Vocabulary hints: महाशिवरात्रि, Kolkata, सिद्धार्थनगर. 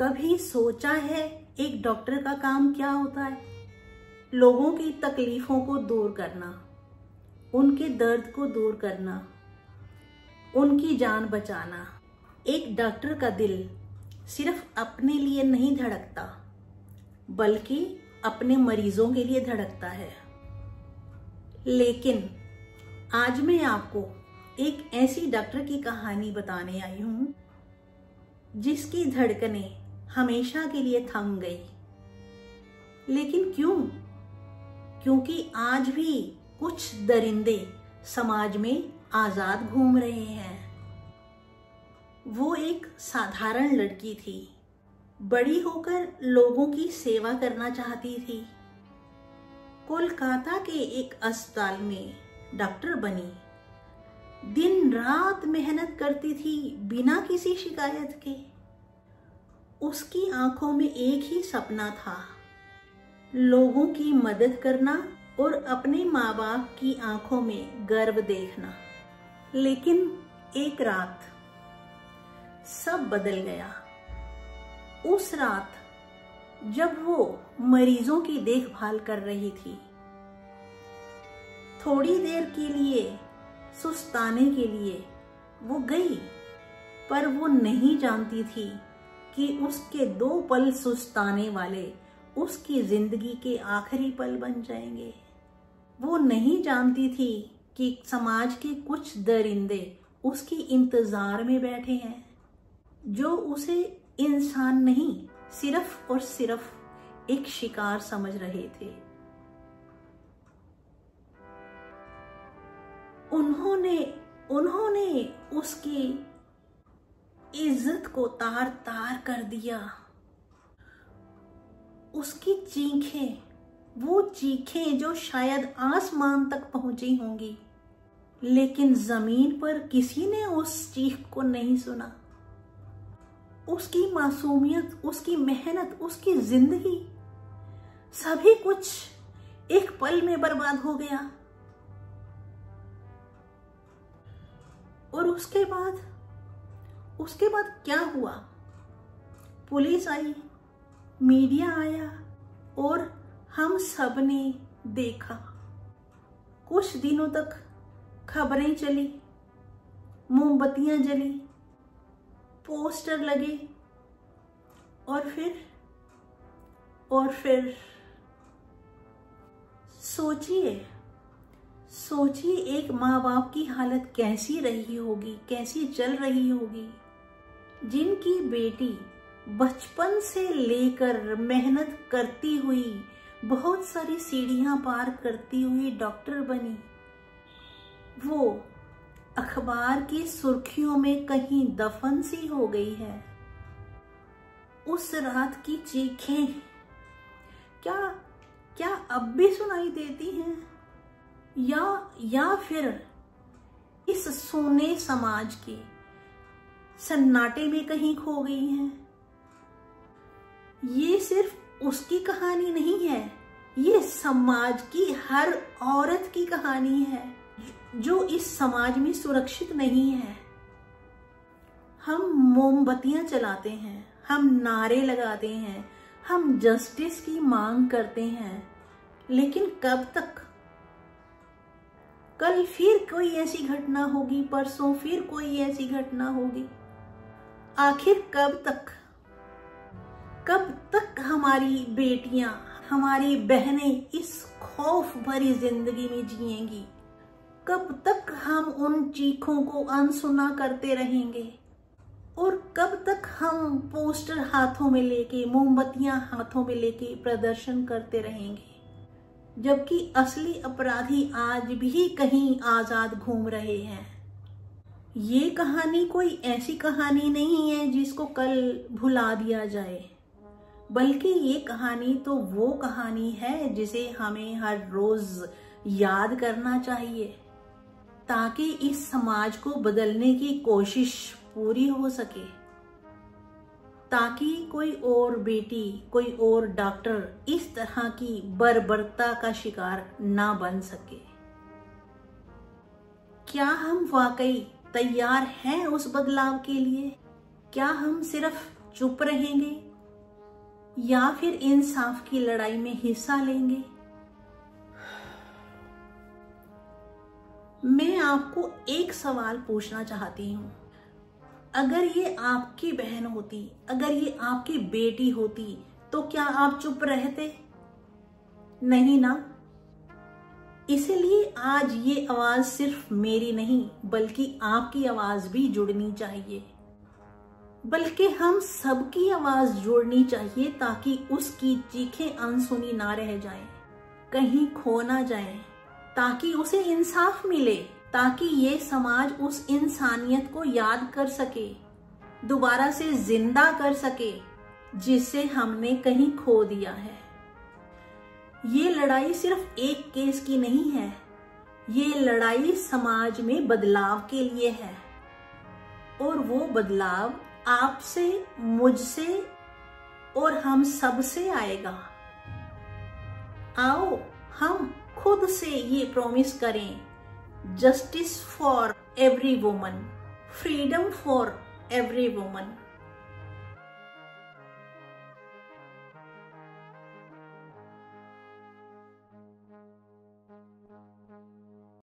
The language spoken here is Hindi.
कभी सोचा है एक डॉक्टर का काम क्या होता है? लोगों की तकलीफों को दूर करना, उनके दर्द को दूर करना, उनकी जान बचाना। एक डॉक्टर का दिल सिर्फ अपने लिए नहीं धड़कता, बल्कि अपने मरीजों के लिए धड़कता है। लेकिन आज मैं आपको एक ऐसी डॉक्टर की कहानी बताने आई हूँ जिसकी धड़कने हमेशा के लिए थम गई। लेकिन क्यों? क्योंकि आज भी कुछ दरिंदे समाज में आजाद घूम रहे हैं। वो एक साधारण लड़की थी, बड़ी होकर लोगों की सेवा करना चाहती थी। कोलकाता के एक अस्पताल में डॉक्टर बनी, दिन रात मेहनत करती थी बिना किसी शिकायत के। उसकी आंखों में एक ही सपना था, लोगों की मदद करना और अपने माँ बाप की आंखों में गर्व देखना। लेकिन एक रात सब बदल गया। उस रात जब वो मरीजों की देखभाल कर रही थी, थोड़ी देर के लिए सुस्ताने के लिए वो गई, पर वो नहीं जानती थी कि उसके 2 पल सुस्ताने वाले उसकी जिंदगी के आखिरी पल बन जाएंगे। वो नहीं जानती थी कि समाज के कुछ दरिंदे उसकी इंतजार में बैठे हैं, जो उसे इंसान नहीं, सिर्फ और सिर्फ एक शिकार समझ रहे थे। उन्होंने उसकी इज्जत को तार तार कर दिया। उसकी चीखें, वो चीखें जो शायद आसमान तक पहुंची होंगी, लेकिन जमीन पर किसी ने उस चीख को नहीं सुना। उसकी मासूमियत, उसकी मेहनत, उसकी जिंदगी, सभी कुछ एक पल में बर्बाद हो गया। और उसके बाद क्या हुआ? पुलिस आई, मीडिया आया और हम सब ने देखा। कुछ दिनों तक खबरें चली, मोमबत्तियां जली, पोस्टर लगे, और फिर सोचिए एक माँ बाप की हालत कैसी रही होगी, कैसी चल रही होगी, जिनकी बेटी बचपन से लेकर मेहनत करती हुई, बहुत सारी सीढ़ियां पार करती हुई डॉक्टर बनी। वो अखबार की सुर्खियों में कहीं दफन सी हो गई है। उस रात की चीखें क्या क्या अब भी सुनाई देती हैं? या फिर इस सोने समाज के सन्नाटे में कहीं खो गई हैं? ये सिर्फ उसकी कहानी नहीं है, ये समाज की हर औरत की कहानी है जो इस समाज में सुरक्षित नहीं है। हम मोमबत्तियां जलाते हैं, हम नारे लगाते हैं, हम जस्टिस की मांग करते हैं, लेकिन कब तक? कल फिर कोई ऐसी घटना होगी, परसों फिर कोई ऐसी घटना होगी। आखिर कब तक हमारी बेटियां, हमारी बहनें इस खौफ भरी जिंदगी में जिएंगी? कब तक हम उन चीखों को अनसुना करते रहेंगे? और कब तक हम पोस्टर हाथों में लेके, मोमबत्तियां हाथों में लेके प्रदर्शन करते रहेंगे, जबकि असली अपराधी आज भी कहीं आजाद घूम रहे हैं? ये कहानी कोई ऐसी कहानी नहीं है जिसको कल भुला दिया जाए, बल्कि ये कहानी तो वो कहानी है जिसे हमें हर रोज याद करना चाहिए, ताकि इस समाज को बदलने की कोशिश पूरी हो सके, ताकि कोई और बेटी, कोई और डॉक्टर इस तरह की बर्बरता का शिकार ना बन सके। क्या हम वाकई तैयार हैं उस बदलाव के लिए? क्या हम सिर्फ चुप रहेंगे या फिर इंसाफ की लड़ाई में हिस्सा लेंगे? मैं आपको एक सवाल पूछना चाहती हूँ, अगर ये आपकी बहन होती, अगर ये आपकी बेटी होती तो क्या आप चुप रहते? नहीं ना। इसलिए आज ये आवाज सिर्फ मेरी नहीं बल्कि आपकी आवाज भी जुड़नी चाहिए, बल्कि हम सबकी आवाज जोड़नी चाहिए ताकि उसकी चीखें अनसुनी ना रह जाएं, कहीं खो ना जाएं, ताकि उसे इंसाफ मिले, ताकि ये समाज उस इंसानियत को याद कर सके, दोबारा से जिंदा कर सके जिसे हमने कहीं खो दिया है। ये लड़ाई सिर्फ एक केस की नहीं है, ये लड़ाई समाज में बदलाव के लिए है, और वो बदलाव आपसे, मुझसे और हम सब से आएगा। आओ हम खुद से ये प्रॉमिस करें, justice for every woman, freedom for every woman.